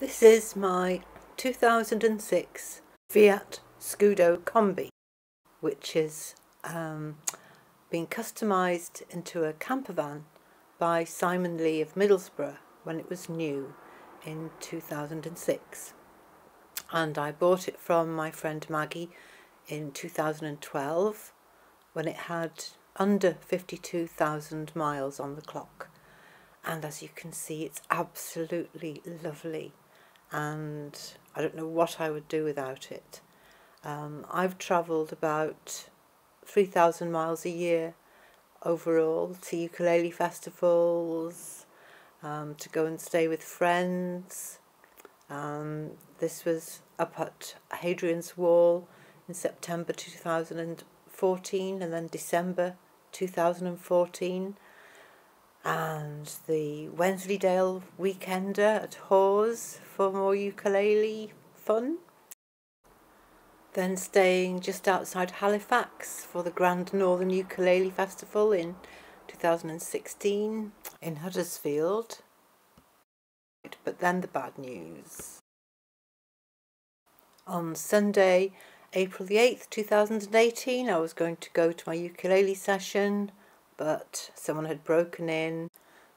This is my 2006 Fiat Scudo Combi, which is been customised into a camper van by Simon Lee of Middlesbrough when it was new in 2006, and I bought it from my friend Maggie in 2012 when it had under 52,000 miles on the clock. And as you can see, it's absolutely lovely, and I don't know what I would do without it. I've travelled about 3,000 miles a year overall to ukulele festivals, to go and stay with friends. This was up at Hadrian's Wall in September 2014 and then December 2014. And the Wensleydale Weekender at Hawes for more ukulele fun. Then staying just outside Halifax for the Grand Northern Ukulele Festival in 2016 in Huddersfield. But then the bad news. On Sunday, April the 8th, 2018, I was going to go to my ukulele session, but someone had broken in.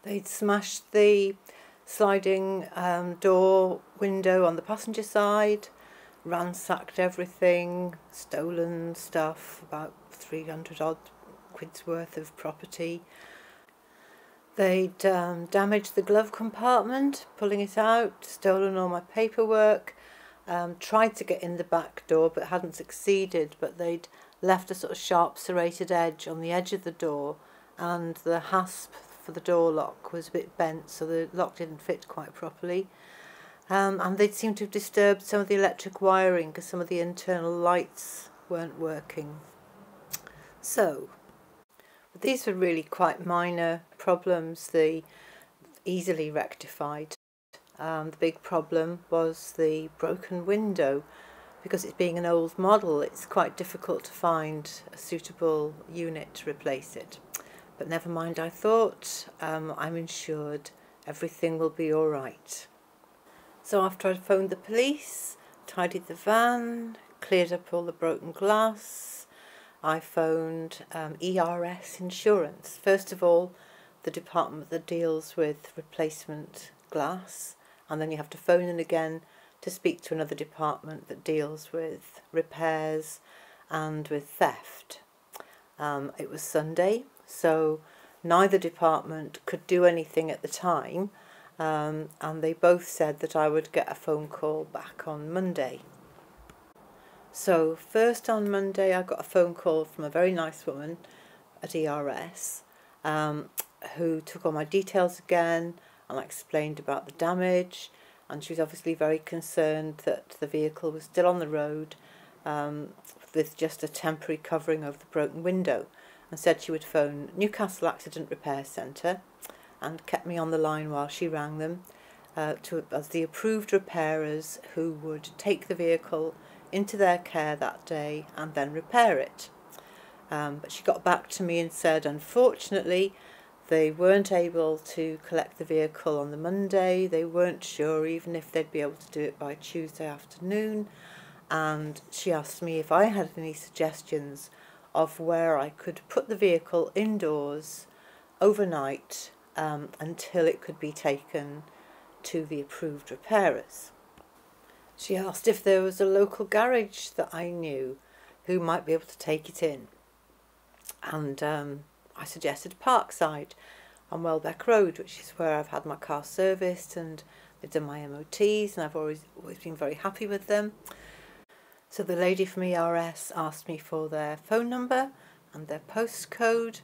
They'd smashed the sliding door window on the passenger side, ransacked everything, stolen stuff, about 300 odd quid's worth of property. They'd damaged the glove compartment, pulling it out, stolen all my paperwork, tried to get in the back door but hadn't succeeded, but they'd left a sort of sharp serrated edge on the edge of the door, and the hasp for the door lock was a bit bent, so the lock didn't fit quite properly. And they seemed to have disturbed some of the electric wiring because some of the internal lights weren't working. So, but these were really quite minor problems, they easily rectified. The big problem was the broken window. Because it being an old model, it's quite difficult to find a suitable unit to replace it. But never mind, I thought, I'm insured, everything will be all right. So after I'd phoned the police, tidied the van, cleared up all the broken glass, I phoned ERS Insurance. First of all, the department that deals with replacement glass, and then you have to phone in again to speak to another department that deals with repairs and with theft. It was Sunday, so neither department could do anything at the time, and they both said that I would get a phone call back on Monday. So first on Monday I got a phone call from a very nice woman at ERS who took all my details again, and I explained about the damage, and she was obviously very concerned that the vehicle was still on the road with just a temporary covering over the broken window, and said she would phone Newcastle Accident Repair Centre, and kept me on the line while she rang them as the approved repairers who would take the vehicle into their care that day and then repair it. But she got back to me and said, unfortunately, they weren't able to collect the vehicle on the Monday, they weren't sure even if they'd be able to do it by Tuesday afternoon, and she asked me if I had any suggestions of where I could put the vehicle indoors overnight until it could be taken to the approved repairers. She asked if there was a local garage that I knew who might be able to take it in, and I suggested Parkside on Wellbeck Road, which is where I've had my car serviced, and they've done my MOTs, and I've always been very happy with them. So the lady from ERS asked me for their phone number and their postcode,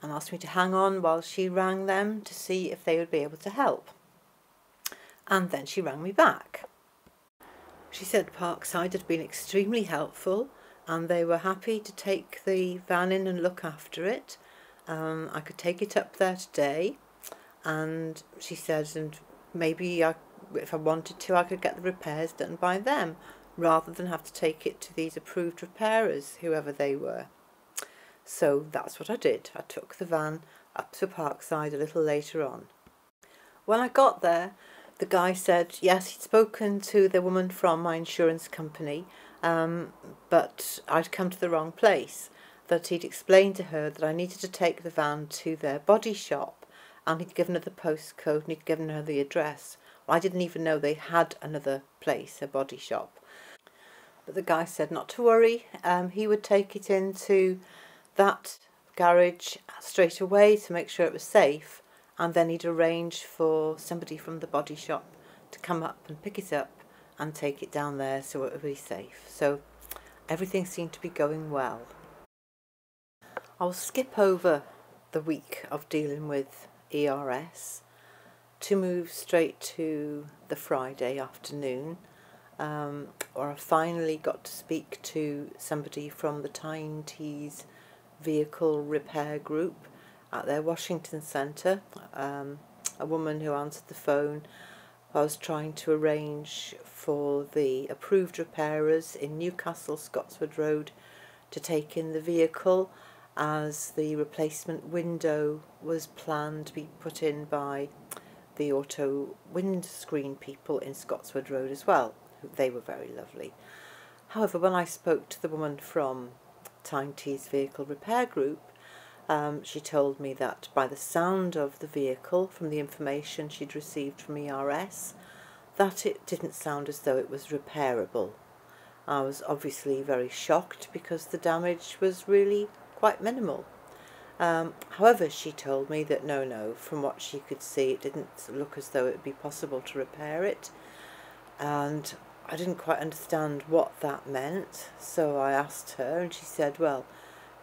and asked me to hang on while she rang them to see if they would be able to help. And then she rang me back. She said Parkside had been extremely helpful, and they were happy to take the van in and look after it. I could take it up there today, and she said, and maybe if I wanted to, I could get the repairs done by them rather than have to take it to these approved repairers, whoever they were. So that's what I did. I took the van up to Parkside a little later on. When I got there, the guy said, yes, he'd spoken to the woman from my insurance company, but I'd come to the wrong place, that he'd explained to her that I needed to take the van to their body shop, and he'd given her the postcode and he'd given her the address. Well, I didn't even know they had another place, a body shop. But the guy said not to worry, he would take it into that garage straight away to make sure it was safe, and then he'd arrange for somebody from the body shop to come up and pick it up and take it down there so it would be safe. So everything seemed to be going well. I'll skip over the week of dealing with ERS to move straight to the Friday afternoon, or I finally got to speak to somebody from the Tyne Tees Vehicle Repair Group at their Washington Centre, a woman who answered the phone. I was trying to arrange for the approved repairers in Newcastle, Scotswood Road, to take in the vehicle, as the replacement window was planned to be put in by the Auto Windscreen people in Scotswood Road as well. They were very lovely. However, when I spoke to the woman from Tyne Tees Vehicle Repair Group, she told me that by the sound of the vehicle, from the information she'd received from ERS, that it didn't sound as though it was repairable. I was obviously very shocked because the damage was really quite minimal. However, she told me that no, from what she could see, it didn't look as though it would be possible to repair it, and I didn't quite understand what that meant, so I asked her, and she said, well,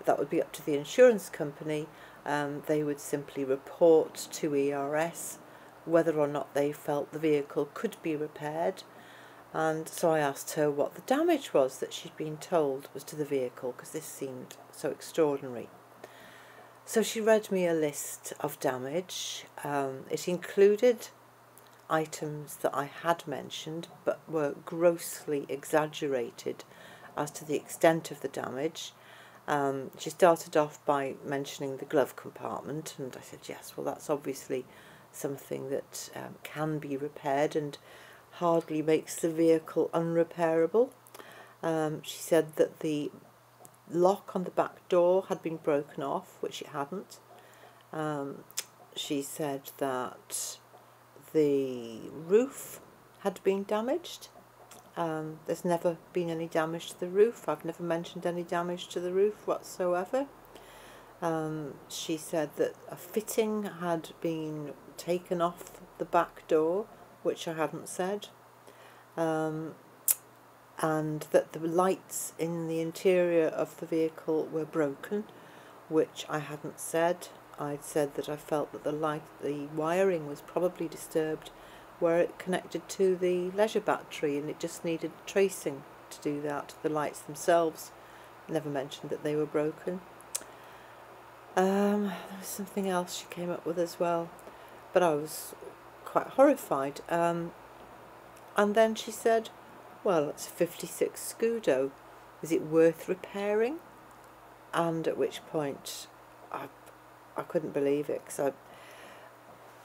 that would be up to the insurance company. They would simply report to ERS whether or not they felt the vehicle could be repaired. And so I asked her what the damage was that she'd been told was to the vehicle, because this seemed so extraordinary. So she read me a list of damage. It included items that I had mentioned but were grossly exaggerated as to the extent of the damage. She started off by mentioning the glove compartment, and I said, yes, well, that's obviously something that can be repaired and hardly makes the vehicle unrepairable. She said that the lock on the back door had been broken off, which it hadn't. She said that the roof had been damaged. There's never been any damage to the roof. I've never mentioned any damage to the roof whatsoever. She said that a fitting had been taken off the back door, which I hadn't said, and that the lights in the interior of the vehicle were broken, which I hadn't said. I'd said that I felt that the wiring was probably disturbed where it connected to the leisure battery, and it just needed tracing to do that. The lights themselves, never mentioned that they were broken. There was something else she came up with as well, but I was quite horrified. And then she said, well, it's a 56 Scudo, is it worth repairing? And at which point I couldn't believe it, because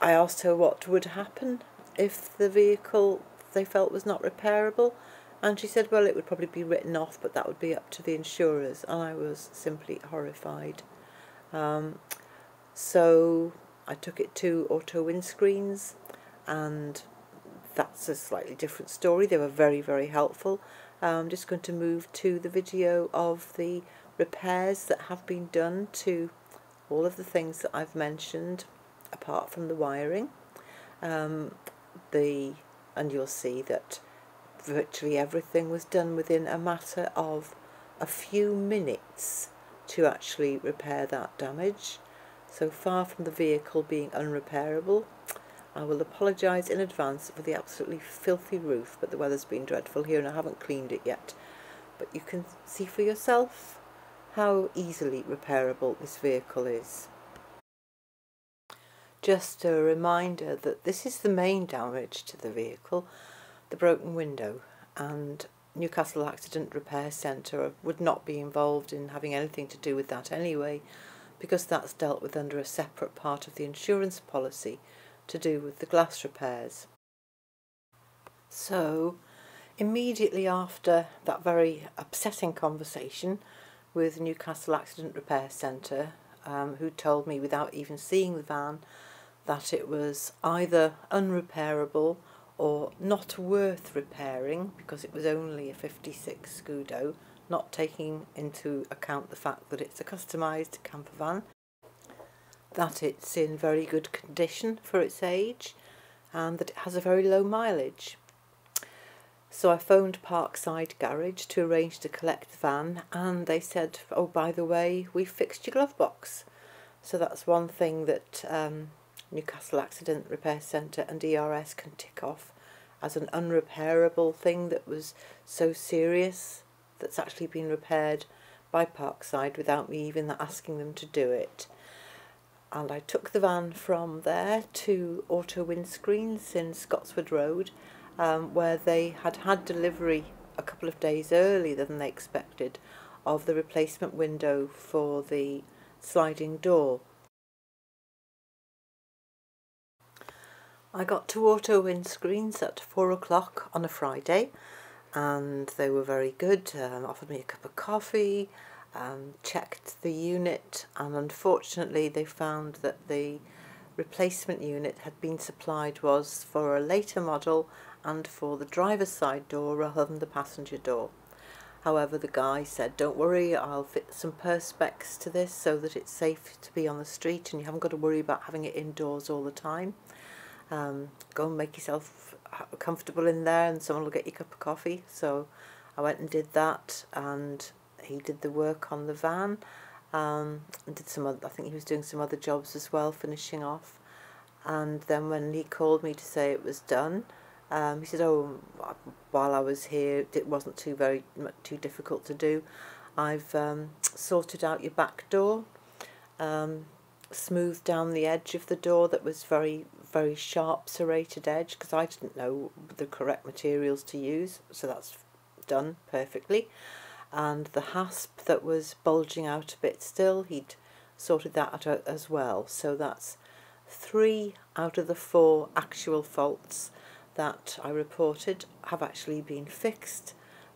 I asked her what would happen if the vehicle they felt was not repairable, and she said, well, it would probably be written off, but that would be up to the insurers, and I was simply horrified. So I took it to Auto Windscreens, and that's a slightly different story. They were very, very helpful. I'm just going to move to the video of the repairs that have been done to all of the things that I've mentioned, apart from the wiring. And you'll see that virtually everything was done within a matter of a few minutes to actually repair that damage. So far from the vehicle being unrepairable, I will apologise in advance for the absolutely filthy roof, but the weather's been dreadful here and I haven't cleaned it yet. But you can see for yourself how easily repairable this vehicle is. Just a reminder that this is the main damage to the vehicle, the broken window, and Newcastle Accident Repair Centre would not be involved in having anything to do with that anyway, because that's dealt with under a separate part of the insurance policy to do with the glass repairs. So immediately after that very upsetting conversation with Newcastle Accident Repair Centre, who told me without even seeing the van that it was either unrepairable or not worth repairing because it was only a 56 Scudo, not taking into account the fact that it's a customised camper van, that it's in very good condition for its age, and that it has a very low mileage. So I phoned Parkside Garage to arrange to collect the van, and they said, oh, by the way, we fixed your glove box. So that's one thing that Newcastle Accident Repair Centre and ERS can tick off as an unrepairable thing that was so serious that's actually been repaired by Parkside without me even asking them to do it. And I took the van from there to Auto Windscreens in Scotswood Road, where they had had delivery a couple of days earlier than they expected of the replacement window for the sliding door. I got to Auto Windscreens at 4 o'clock on a Friday, and they were very good, offered me a cup of coffee, checked the unit, and unfortunately they found that the replacement unit had been supplied was for a later model and for the driver's side door rather than the passenger door. However, the guy said, don't worry, I'll fit some perspex to this so that it's safe to be on the street and you haven't got to worry about having it indoors all the time. Go and make yourself comfortable in there and someone will get you a cup of coffee. So I went and did that, and he did the work on the van, and did some other, I think he was doing some other jobs as well, finishing off. And then when he called me to say it was done, he said, oh, while I was here, it wasn't too difficult to do. I've sorted out your back door, smoothed down the edge of the door that was very, very sharp serrated edge, because I didn't know the correct materials to use, so that's done perfectly. And the hasp that was bulging out a bit still, he'd sorted that out as well. So that's 3 out of the 4 actual faults that I reported have actually been fixed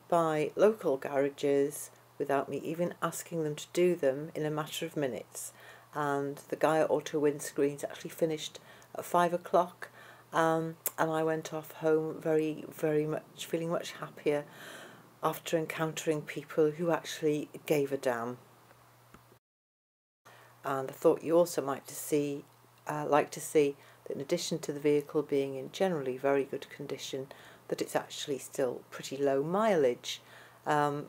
by local garages without me even asking them to do them in a matter of minutes. And the guy at Auto Windscreens actually finished at 5 o'clock, and I went off home very, very much feeling much happier after encountering people who actually gave a damn. And I thought you also might like to see that in addition to the vehicle being in generally very good condition, that it's actually still pretty low mileage. And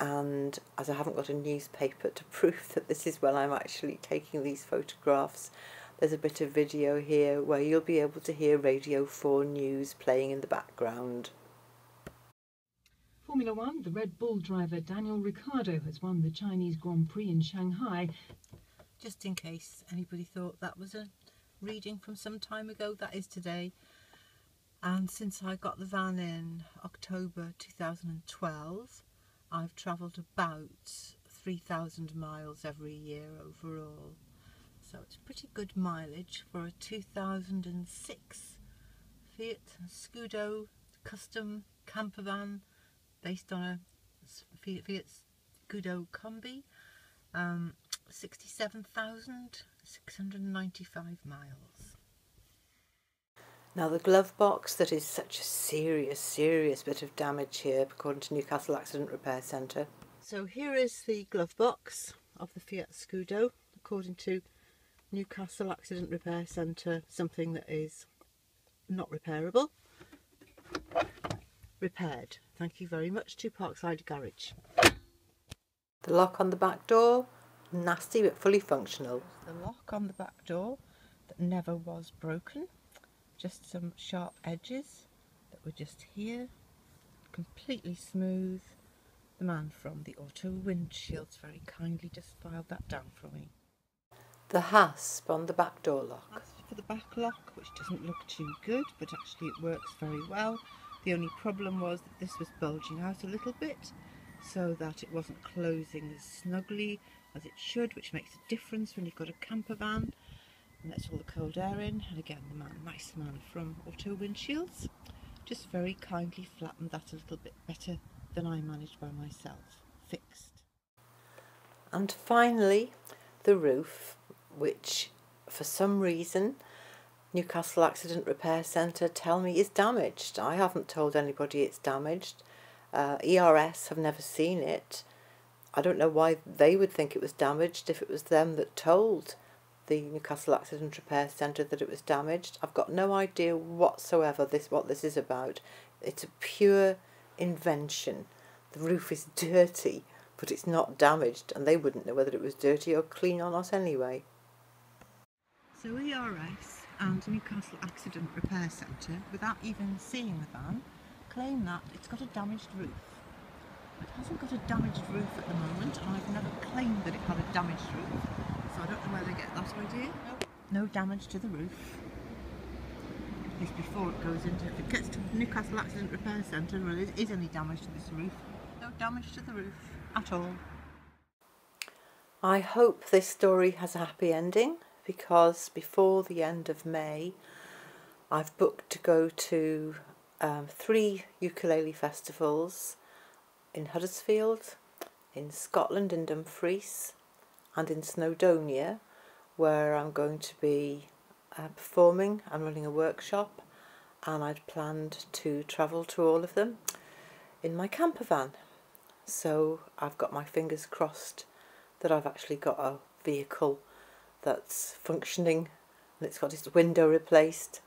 as I haven't got a newspaper to prove that this is when I'm actually taking these photographs, there's a bit of video here where you'll be able to hear Radio 4 News playing in the background. Formula One, the Red Bull driver Daniel Ricciardo has won the Chinese Grand Prix in Shanghai. Just in case anybody thought that was a reading from some time ago, that is today. And since I got the van in October 2012, I've travelled about 3,000 miles every year overall. So it's pretty good mileage for a 2006 Fiat Scudo custom camper van based on a Fiat Scudo Combi, 67,695 miles. Now the glove box, that is such a serious bit of damage here according to Newcastle Accident Repair Centre. So here is the glove box of the Fiat Scudo according to Newcastle Accident Repair Centre, something that is not repairable. Repaired. Thank you very much to Parkside Garage. The lock on the back door, nasty but fully functional. The lock on the back door that never was broken, just some sharp edges that were just here, completely smooth. The man from the Auto Windscreens very kindly just filed that down for me. The hasp on the back door lock. That's for the back lock, which doesn't look too good, but actually it works very well. The only problem was that this was bulging out a little bit, so that it wasn't closing as snugly as it should, which makes a difference when you've got a camper van and lets all the cold air in. And again, the nice man from Auto Windscreens just very kindly flattened that a little bit better than I managed by myself, fixed. And finally, the roof, which for some reason Newcastle Accident Repair Centre tell me is damaged. I haven't told anybody it's damaged. ERS have never seen it. I don't know why they would think it was damaged if it was them that told the Newcastle Accident Repair Centre that it was damaged. I've got no idea whatsoever what this is about. It's a pure invention. The roof is dirty, but it's not damaged, and they wouldn't know whether it was dirty or clean or not anyway. So ERS and Newcastle Accident Repair Centre, without even seeing the van, claim that it's got a damaged roof. It hasn't got a damaged roof at the moment, and I've never claimed that it had a damaged roof, so I don't know where they get that idea. No damage to the roof. At least before it goes into, if it gets to the Newcastle Accident Repair Centre and there is any damage to this roof, no damage to the roof at all. I hope this story has a happy ending, because before the end of May I've booked to go to 3 ukulele festivals in Huddersfield, in Scotland, in Dumfries and in Snowdonia, where I'm going to be performing and running a workshop, and I'd planned to travel to all of them in my camper van. So I've got my fingers crossed that I've actually got a vehicle that's functioning and it's got its window replaced,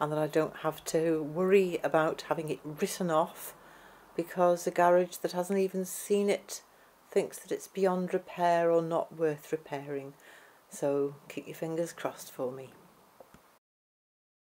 and that I don't have to worry about having it written off because a garage that hasn't even seen it thinks that it's beyond repair or not worth repairing. So keep your fingers crossed for me.